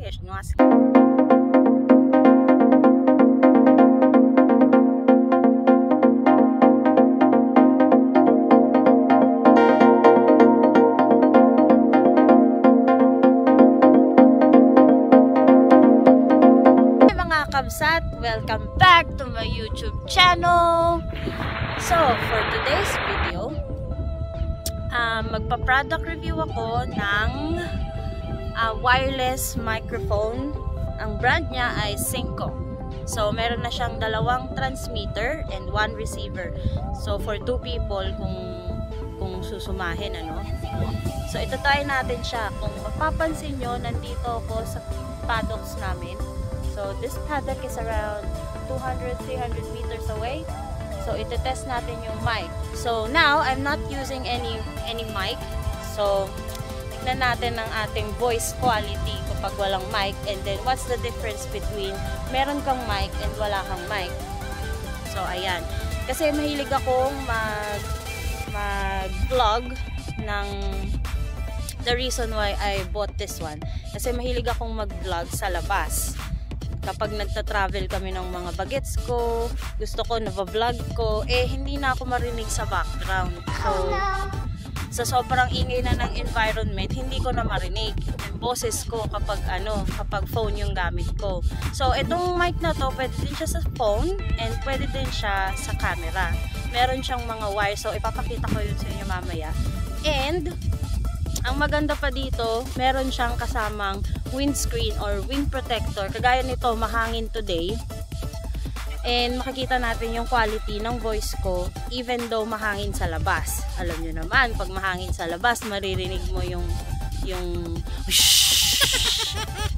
és 8. Welcome back to my YouTube channel. So for today's video, magpa-product review ako ng wireless microphone. Ang brand niya ay Synco. So meron na siyang dalawang transmitter and one receiver. So for two people kung susumahin, ano. So ito try natin siya. Kung mapapansin nyo, nandito ako sa paddocks namin. So this paddock is around 200-300 meters away. So itetest natin yung mic. So now I'm not using any mic. So tignan natin ang ating voice quality kapag walang mic, and then what's the difference between meron kang mic and wala kang mic. So ayan. Kasi mahilig akong mag-vlog ng the reason why I bought this one. Kasi mahilig akong mag-vlog sa labas. Kapag nagta-travel kami ng mga bagets ko, gusto ko, nava-vlog ko, eh hindi na ako marinig sa background. So, sa sobrang ingay na ng environment, hindi ko na marinig yung boses ko kapag kapag phone yung gamit ko. So, itong mic na to, pwede din siya sa phone and pwede din siya sa camera. Meron siyang mga wire, so ipapakita ko yun sa inyo mamaya. And, ang maganda pa dito, meron siyang kasamang windscreen or wind protector. Kagaya nito, mahangin today. And makikita natin yung quality ng voice ko even though mahangin sa labas. Alam nyo naman, pag mahangin sa labas, maririnig mo yung whoosh!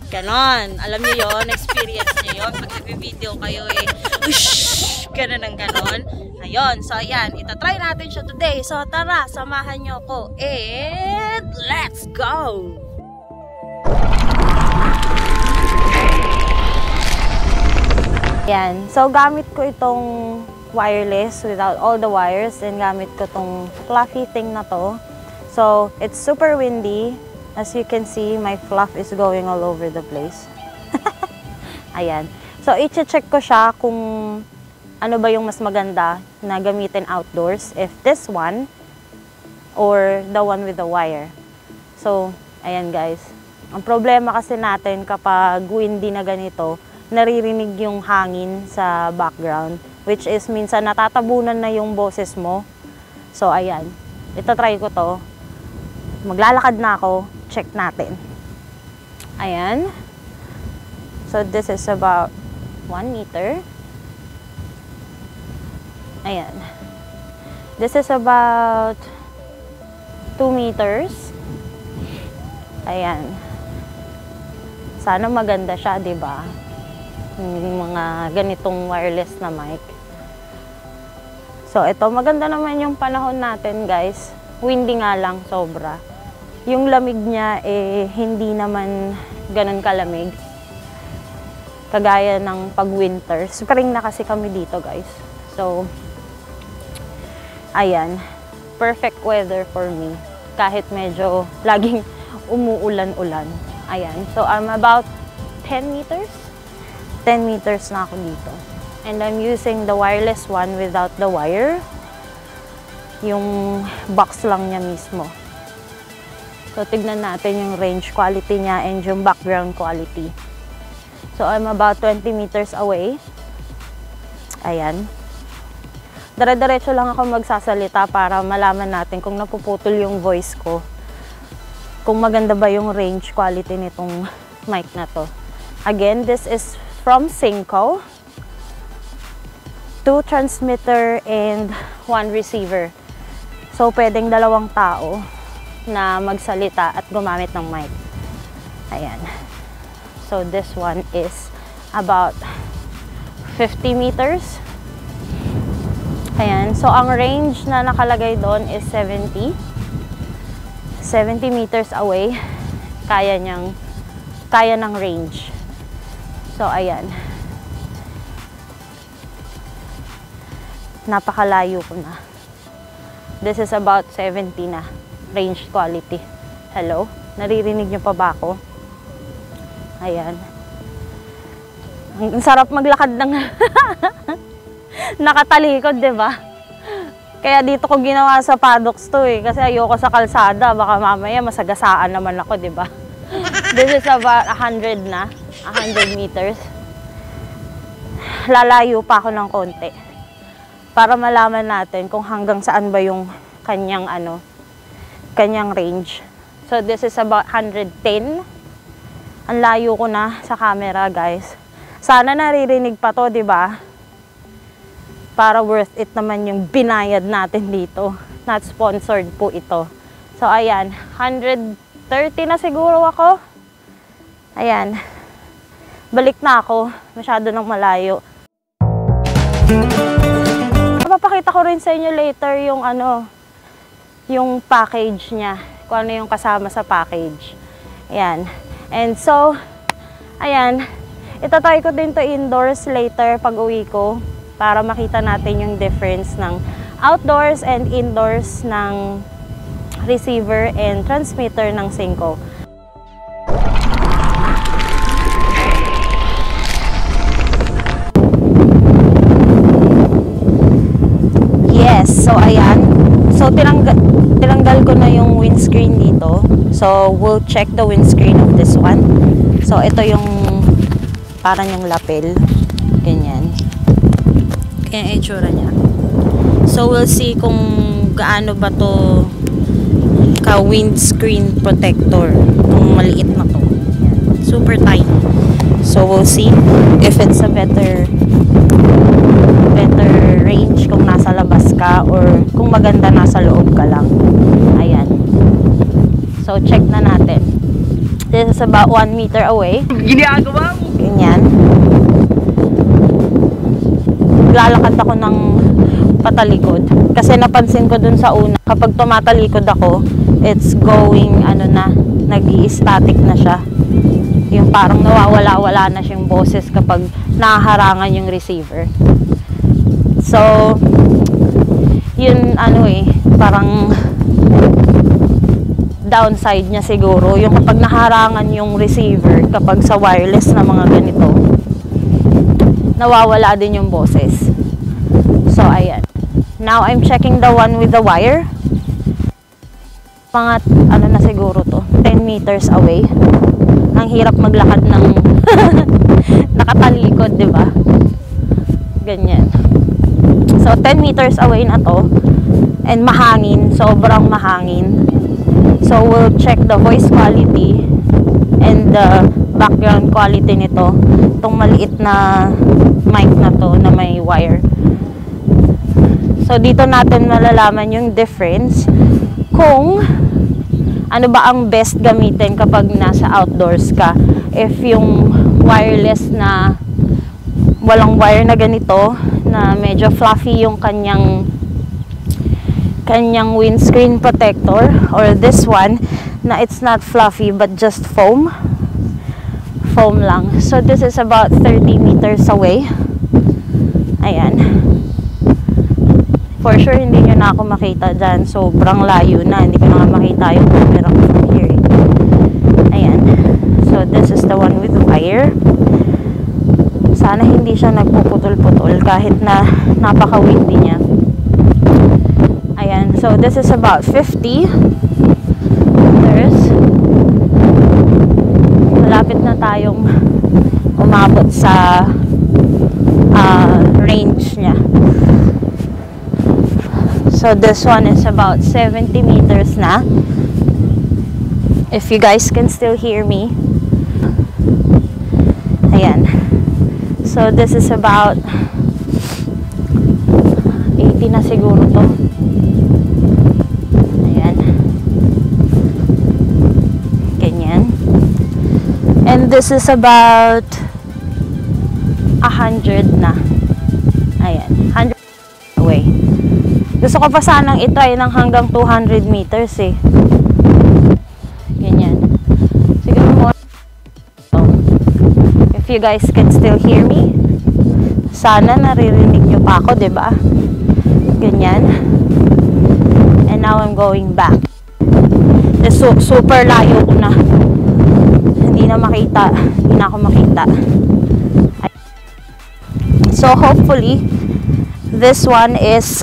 Ganon. Alam nyo yun, experience nyo yun. Pag nag-video kayo eh, whoosh! Ganon ang ganon. Ayun. So, ayan. Itatry natin siya today. So, tara, samahan nyo ko. And let's go! Ayan. So, gamit ko itong wireless without all the wires, and gamit ko itong fluffy thing na to. So, it's super windy. As you can see, my fluff is going all over the place. Ayan. So, i-check ko siya kung ano ba yung mas maganda na gamitin outdoors, if this one or the one with the wire. So, ayan guys. Ang problema kasi natin kapag windy na ganito, naririnig yung hangin sa background, which is minsan natatabunan na yung boses mo. So ayan, ito try ko to. Maglalakad na ako, check natin. Ayan. So this is about 1 meter. Ayan. This is about 2 meters. Ayan. Sana maganda siya, di ba? Yung mga ganitong wireless na mic. So, ito, maganda naman yung panahon natin, guys. Windy nga lang, sobra. Yung lamig niya, eh, hindi naman ganun kalamig. Kagaya ng pag-winter. Spring na kasi kami dito, guys. So, ayan. Perfect weather for me. Kahit medyo laging umuulan-ulan. Ayan. So, I'm about 10 meters. 10 meters na ako dito. And I'm using the wireless one without the wire. Yung box lang niya mismo. So, tignan natin yung range quality niya and yung background quality. So, I'm about 20 meters away. Ayan. Dire-diretso lang ako magsasalita para malaman natin kung napuputol yung voice ko. Kung maganda ba yung range quality nitong mic na to. Again, this is from Synco, 2 transmitter and 1 receiver. So, pwedeng dalawang tao na magsalita at gumamit ng mic. Ayan. So, this one is about 50 meters. Ayan. So, ang range na nakalagay doon is 70. 70 meters away. Kaya ng range. So, ayan. Napakalayo ko na. This is about 70 na. Range quality. Hello? Naririnig nyo pa ba ako? Ayan. Ang sarap maglakad ng nakatalikod, diba? Kaya dito ko ginawa sa paddocks to eh. Kasi ayoko sa kalsada. Baka mamaya masagasaan naman ako, diba? This is about 100 na. 100 meters. Lalayo pa ako ng konti. Para malaman natin kung hanggang saan ba yung kanyang ano, kanyang range. So this is about 110. Ang layo ko na sa camera, guys. Sana naririnig pa to, diba? Para worth it naman yung binayad natin dito. Not sponsored po ito. So, ayan. 130 na siguro ako. Ayan. Balik na ako. Masyado nang malayo. Mapapakita ko rin sa inyo later yung ano, yung package niya. Kung ano yung kasama sa package. Ayan. And so, ayan. Itatry ko din to indoors later pag uwi ko. Para makita natin yung difference ng outdoors and indoors ng receiver and transmitter ng Synco. Yes, so ayan. So tinanggal ko na yung windscreen dito. So we'll check the windscreen of this one. So ito yung parang yung lapel. Ganyan. Yung itsura niya. So we'll see kung gaano ba to ka windscreen protector. Kung maliit na to. Yan. Super tight. So we'll see if it's a better range kung nasa labas ka or kung maganda nasa loob ka lang. Ayan. So check na natin. This is about 1 meter away. Ginagawa mo. Ganyan. Lalakad ako ng patalikod kasi napansin ko dun sa una kapag tumatalikod ako it's going ano na nag-i-static na siya yung parang nawawala-wala na siyang boses kapag naharangan yung receiver so yun ano eh parang downside niya siguro yung kapag naharangan yung receiver kapag sa wireless na mga ganito nawawala din yung boses. So, ayan. Now, I'm checking the one with the wire. Pangat, ano na siguro to? 10 meters away. Ang hirap maglakad ng nakatalikod, diba? Ganyan. So, 10 meters away na to. And mahangin. Sobrang mahangin. So, we'll check the voice quality and the background quality nito. Itong maliit na mic na to na may wire. So, dito natin malalaman yung difference kung ano ba ang best gamitin kapag nasa outdoors ka. If yung wireless na walang wire na ganito na medyo fluffy yung kanyang windscreen protector or this one na it's not fluffy but just foam lang. So, this is about 30 meters away. Ayan. For sure, hindi nyo na ako makita dyan. Sobrang layo na. Hindi ko na makita yung camera from here. Ayan. So, this is the one with wire. Sana hindi siya nagpuputol-putol kahit na napaka-windy niya. Ayan. So, this is about 50 meters. Malapit na tayong umabot sa range niya. So, this one is about 70 meters na. If you guys can still hear me. Ayan. So, this is about 80 na siguro to. And this is about 100 na. Ayan. 100 away. Gusto ko pa sanang itry ng hanggang 200 meters eh. Ganyan. Siguro so, if you guys can still hear me. Sana naririnig nyo pa ako, diba? Ganyan. And now I'm going back. Super layo ko na. Hindi na ako makita. So hopefully this one is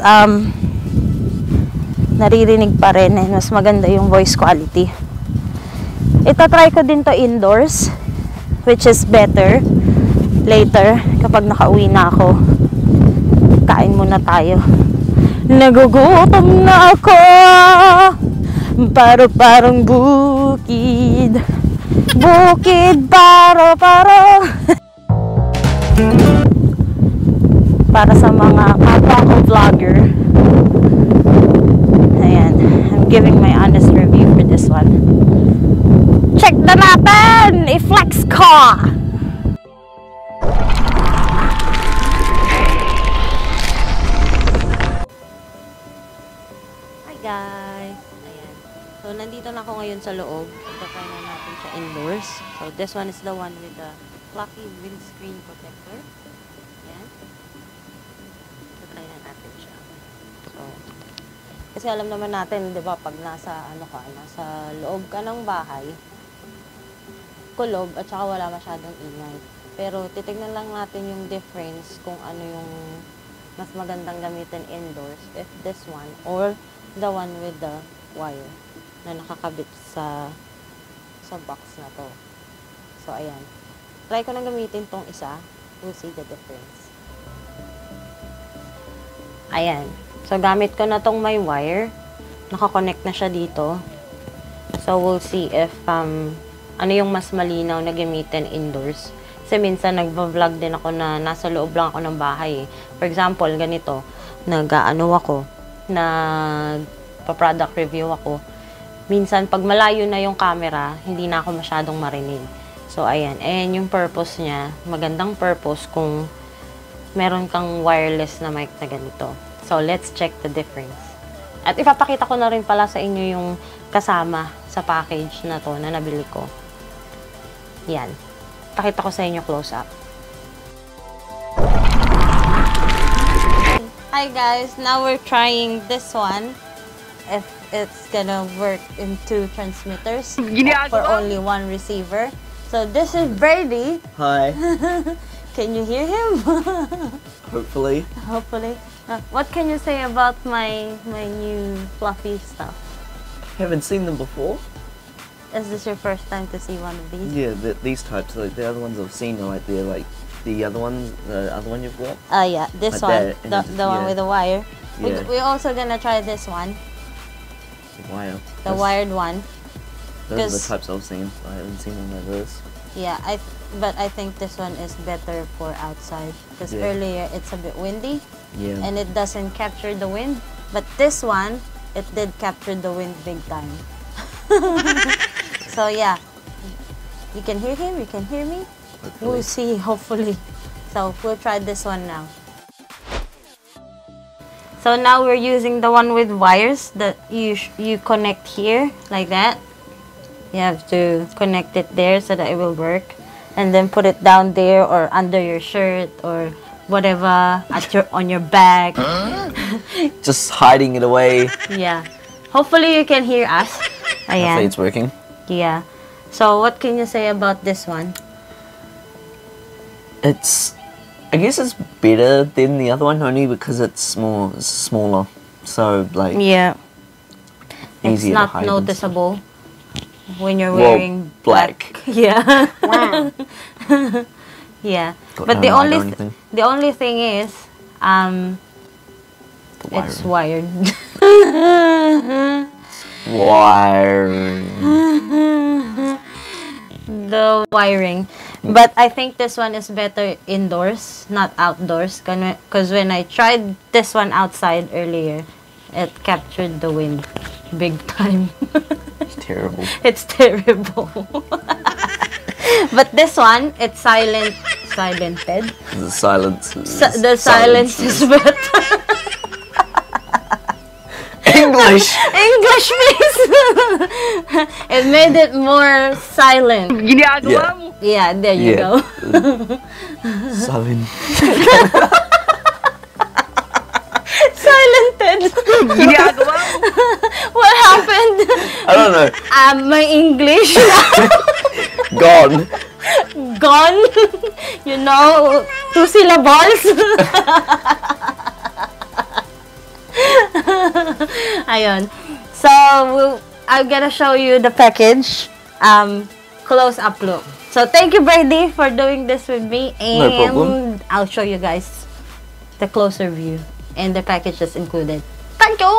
naririnig pa rin eh. Mas maganda yung voice quality. Itatry ko din to indoors, which is better later kapag nakauwi na ako. Kain muna tayo. Nagugutom na ako. Paro-parong bukid. Bukid paro-paro. Para sa mga kapwa ko vlogger. Ayan. I'm giving my honest review for this one. Check na natin! I-flex ko! Hi guys! Ayan. So, nandito na ako ngayon sa loob. Pagkain na natin siya indoors. So, this one is the one with the fluffy windscreen protector. Ayan. Pagkain na natin siya. So, kasi alam naman natin, di ba, pag nasa, nasa loob ka ng bahay, kulob at saka wala masyadong ingay. Pero titignan lang natin yung difference kung ano yung mas magandang gamitin indoors, if this one or the one with the wire na nakakabit sa box na to. So ayan. Try ko nang gamitin tong isa. We'll see the difference. Ayan. So gamit ko na tong may wire. Nakakonect na siya dito. So we'll see if ano yung mas malinaw na gamitin indoors. Kasi minsan nagva-vlog din ako na nasa loob lang ako ng bahay. For example, ganito, nagpa-product review ako. Minsan pag malayo na yung camera, hindi na ako masyadong marinig. So ayan, ayan yung purpose niya. Magandang purpose kung meron kang wireless na mic na ganito. So let's check the difference. At ipapakita ko na rin pala sa inyo yung kasama sa package na to na nabili ko. Yan. Pakita ko sa inyo close up. Hi guys, now we're trying this one. If it's gonna work in 2 transmitters for only 1 receiver. So this is Brady. Hi. Can you hear him? Hopefully. Hopefully. What can you say about my new fluffy stuff? Haven't seen them before. Is this your first time to see one of these? Yeah, these types. Like the other ones I've seen are like the other ones, the other one you've got. Yeah, this like one, the one with the wire. Yeah. We're also gonna try this one. The wire. That's wired one. Those are the types I've seen. I haven't seen them like this. Yeah, but I think this one is better for outside because earlier it's a bit windy and it doesn't capture the wind. But this one, it did capture the wind big time. So yeah, you can hear him, you can hear me. Hopefully. We'll see, hopefully. So we'll try this one now. So now we're using the one with wires that you connect here like that. You have to connect it there so that it will work, and then put it down there or under your shirt or whatever on your bag. Huh? Just hiding it away. Yeah. Hopefully you can hear us. Ayan. Hopefully it's working. Yeah. So what can you say about this one? I guess it's better than the other one only because it's smaller. So like it's not noticeable. When you're wearing black. Yeah. Wow. Yeah. But the only thing is it's wired. The wiring. But I think this one is better indoors, not outdoors, because when I tried this one outside earlier, it captured the wind big time. Terrible. It's terrible. But this one, it's silent. Silented. The silence. The silence is better. English. English, please. It made it more silent. Yeah. There you go. Silent. Silented. What happened? I don't know. My English. Gone. Gone? You know, two syllables? Ayun. So, I'm gonna show you the package. Close-up look. So, thank you, Brady, for doing this with me. And no problem. I'll show you guys the closer view and the packages included. Thank you!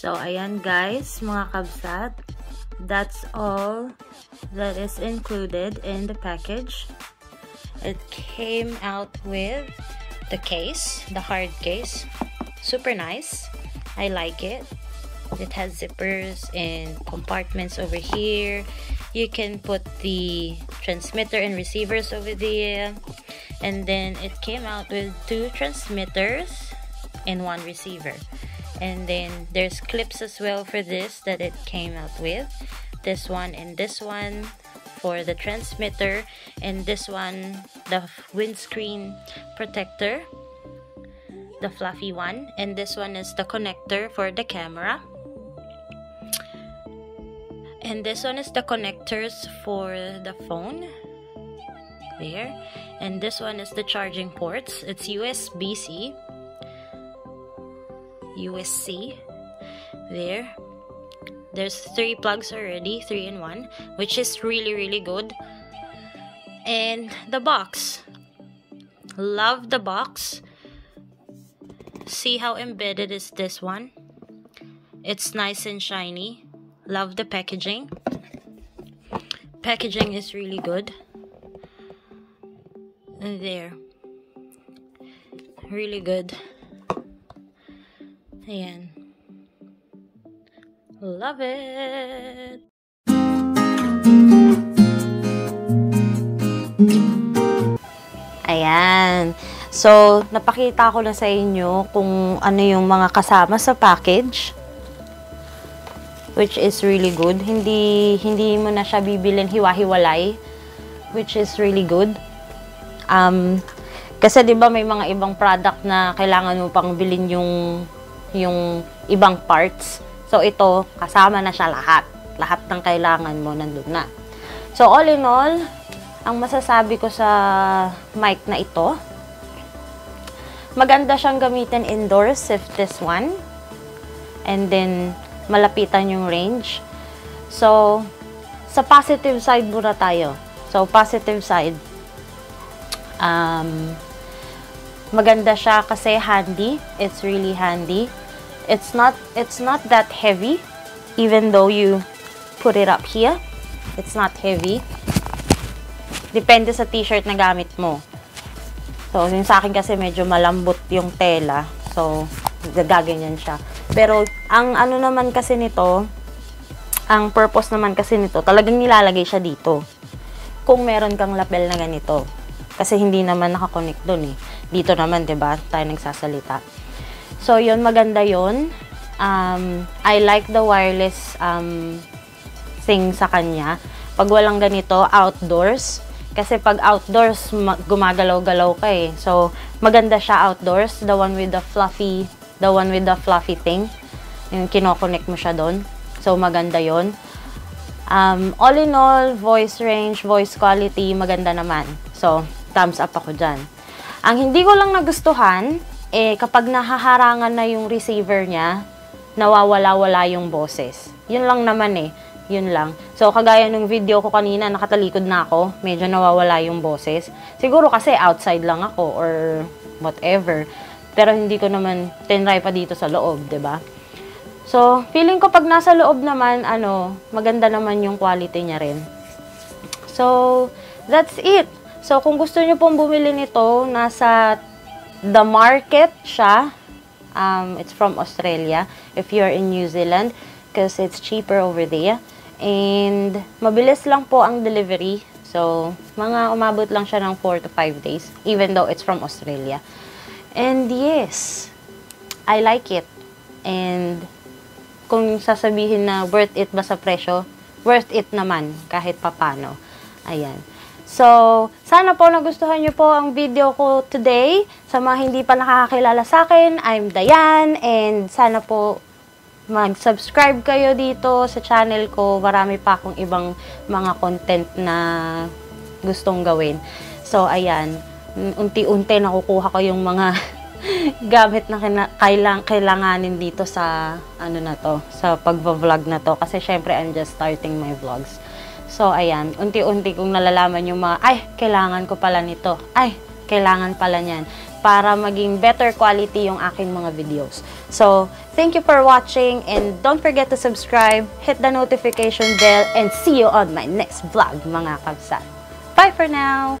So, ayan guys, mga kabsat, that's all that is included in the package. It came out with the case, the hard case. Super nice. I like it. It has zippers and compartments over here. You can put the transmitter and receivers over there. And then it came out with 2 transmitters and 1 receiver. And then there's clips as well for this that it came out with. This one and this one for the transmitter. And this one, the windscreen protector. The fluffy one. And this one is the connector for the camera. And this one is the connectors for the phone. There. And this one is the charging ports. It's USB-C. USC there. There's 3 plugs already, 3-in-1, which is really good. And the box, love the box. See how embedded is this one. It's nice and shiny. Love the packaging. Packaging is really good there, really good. Ayan. Love it! Ayan. So, napakita ko na sa inyo kung ano yung mga kasama sa package. Which is really good. Hindi mo na siya bibilin hiwa-hiwalay. Which is really good. Kasi diba may mga ibang product na kailangan mo pang bilhin yung ibang parts. So, ito, kasama na siya lahat. Lahat ng kailangan mo, nandun na. So, all in all, ang masasabi ko sa mic na ito, maganda siyang gamitin indoors if this one. And then, malapitan yung range. So, sa positive side muna tayo. So, positive side. Maganda siya kasi handy. It's really handy. It's not that heavy, even though you put it up here. It's not heavy. Depende sa t-shirt na gamit mo. So, yung sa akin kasi medyo malambot yung tela. So, gaganyan siya. Pero, ang ano naman kasi nito, ang purpose naman kasi nito, talagang nilalagay siya dito. Kung meron kang lapel na ganito. Kasi hindi naman nakakonect dun eh. Dito naman, diba? Tayo nagsasalita. So, yun, maganda yun. I like the wireless thing sa kanya. Pag walang ganito, outdoors. Kasi pag outdoors, gumagalaw-galaw ka eh. So, maganda siya outdoors. The one with the fluffy thing. Yung kinokonect mo siya doon. So, maganda yun. All in all, voice range, voice quality, maganda naman. So, thumbs up ako dyan. Ang hindi ko lang nagustuhan, eh, kapag nahaharangan na yung receiver niya, nawawala-wala yung boses. Yun lang naman eh. Yun lang. So, kagaya ng video ko kanina, nakatalikod na ako, medyo nawawala yung boses. Siguro kasi outside lang ako or whatever. Pero hindi ko naman tinry pa dito sa loob, diba? So, feeling ko pag nasa loob naman, ano, maganda naman yung quality niya rin. So, that's it. So, kung gusto nyo pong bumili nito, nasa The Market siya. It's from Australia, if you're in New Zealand, because it's cheaper over there. And, mabilis lang po ang delivery. So, mga umabot lang siya ng 4 to 5 days, even though it's from Australia. And, yes, I like it. And, kung sasabihin na worth it ba sa presyo, worth it naman, kahit papano. Ayan. So, sana po nagustuhan nyo po ang video ko today. Sa mga hindi pa nakakakilala sa akin, I'm Diane, and sana po mag-subscribe kayo dito sa channel ko. Marami pa akong ibang mga content na gustong gawin. So, ayan. Unti-unti nakukuha ko yung mga gamit na kailanganin dito sa ano na to, sa pagva-vlog na to, kasi syempre I'm just starting my vlogs. So ayan, unti-unti kong nalalaman yung mga ay kailangan ko pala nito, ay kailangan pala niyan, para maging better quality yung aking mga videos. So thank you for watching, and don't forget to subscribe, hit the notification bell, and see you on my next vlog, mga kabsat. Bye for now.